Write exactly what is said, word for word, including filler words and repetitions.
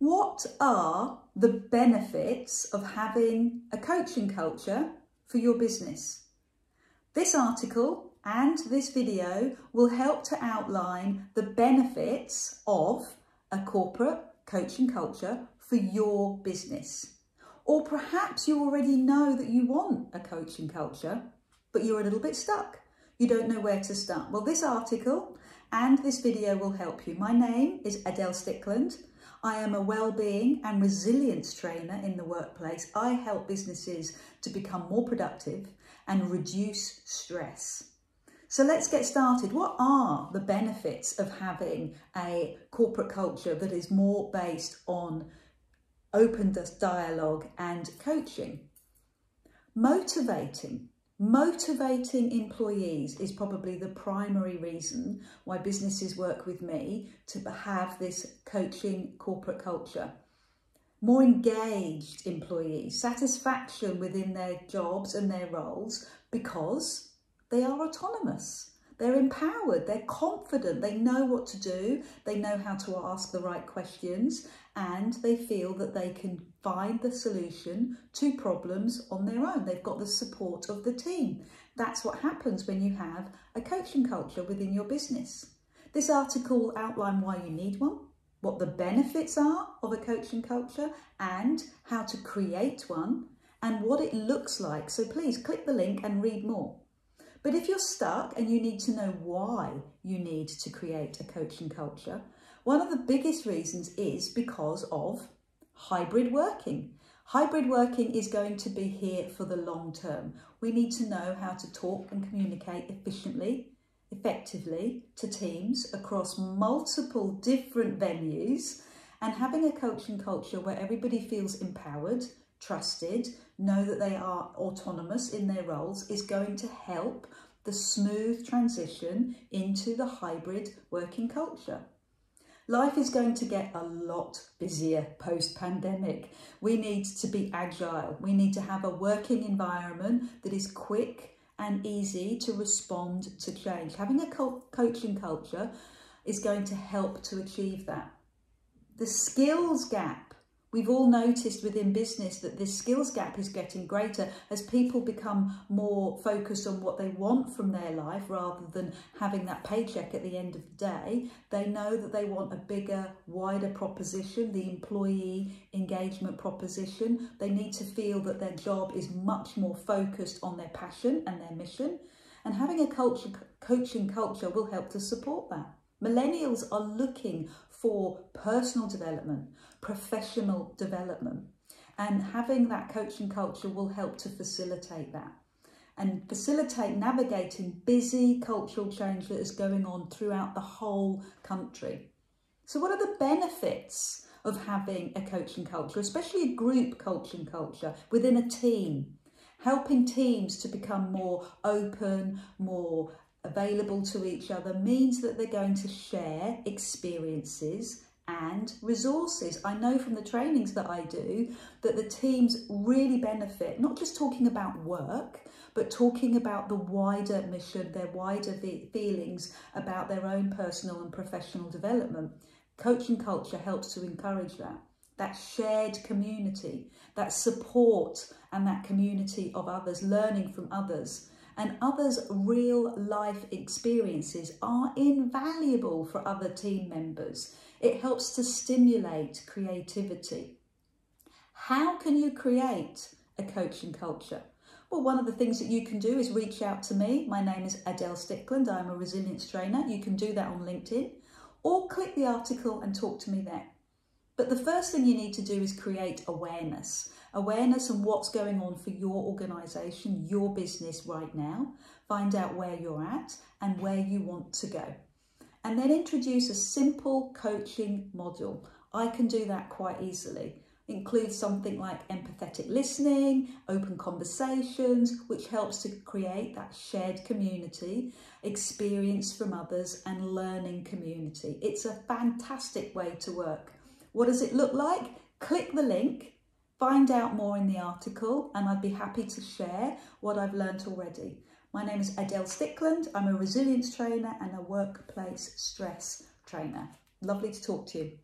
What are the benefits of having a coaching culture for your business? This article and this video will help to outline the benefits of a corporate coaching culture for your business. Or perhaps you already know that you want a coaching culture, but you're a little bit stuck. You don't know where to start. Well, this article and this video will help you. My name is Adele Stickland. I am a wellbeing and resilience trainer in the workplace. I help businesses to become more productive and reduce stress. So let's get started. What are the benefits of having a corporate culture that is more based on open dialogue and coaching? Motivating. Motivating employees is probably the primary reason why businesses work with me to have this coaching corporate culture. More engaged employees, satisfaction within their jobs and their roles because they are autonomous, they're empowered, they're confident, they know what to do, they know how to ask the right questions, and they feel that they can find the solution to problems on their own. They've got the support of the team. That's what happens when you have a coaching culture within your business. This article will outline why you need one, what the benefits are of a coaching culture and how to create one and what it looks like. So please click the link and read more. But if you're stuck and you need to know why you need to create a coaching culture, one of the biggest reasons is because of hybrid working. Hybrid working is going to be here for the long term. We need to know how to talk and communicate efficiently, effectively to teams across multiple different venues, and having a coaching culture where everybody feels empowered, trusted, know that they are autonomous in their roles is going to help the smooth transition into the hybrid working culture. Life is going to get a lot busier post-pandemic. We need to be agile. We need to have a working environment that is quick and easy to respond to change. Having a co- coaching culture is going to help to achieve that. The skills gap. We've all noticed within business that this skills gap is getting greater as people become more focused on what they want from their life rather than having that paycheck at the end of the day. They know that they want a bigger, wider proposition, the employee engagement proposition. They need to feel that their job is much more focused on their passion and their mission. And having a culture, coaching culture will help to support that. Millennials are looking for personal development, professional development, and having that coaching culture will help to facilitate that and facilitate navigating busy cultural change that is going on throughout the whole country. So what are the benefits of having a coaching culture, especially a group coaching culture within a team? Helping teams to become more open, more available to each other means that they're going to share experiences and resources. I know from the trainings that I do that the teams really benefit, not just talking about work, but talking about the wider mission, their wider feelings about their own personal and professional development. Coaching culture helps to encourage that, that shared community, that support and that community of others, learning from others. And others' real life experiences are invaluable for other team members. It helps to stimulate creativity. How can you create a coaching culture? Well, one of the things that you can do is reach out to me. My name is Adele Stickland. I'm a resilience trainer. You can do that on LinkedIn or click the article and talk to me there. But the first thing you need to do is create awareness. Awareness on what's going on for your organisation, your business right now. Find out where you're at and where you want to go. And then introduce a simple coaching model. I can do that quite easily. Include something like empathetic listening, open conversations, which helps to create that shared community, experience from others and learning community. It's a fantastic way to work. What does it look like? Click the link, find out more in the article, and I'd be happy to share what I've learnt already. My name is Adele Stickland. I'm a resilience trainer and a workplace stress trainer. Lovely to talk to you.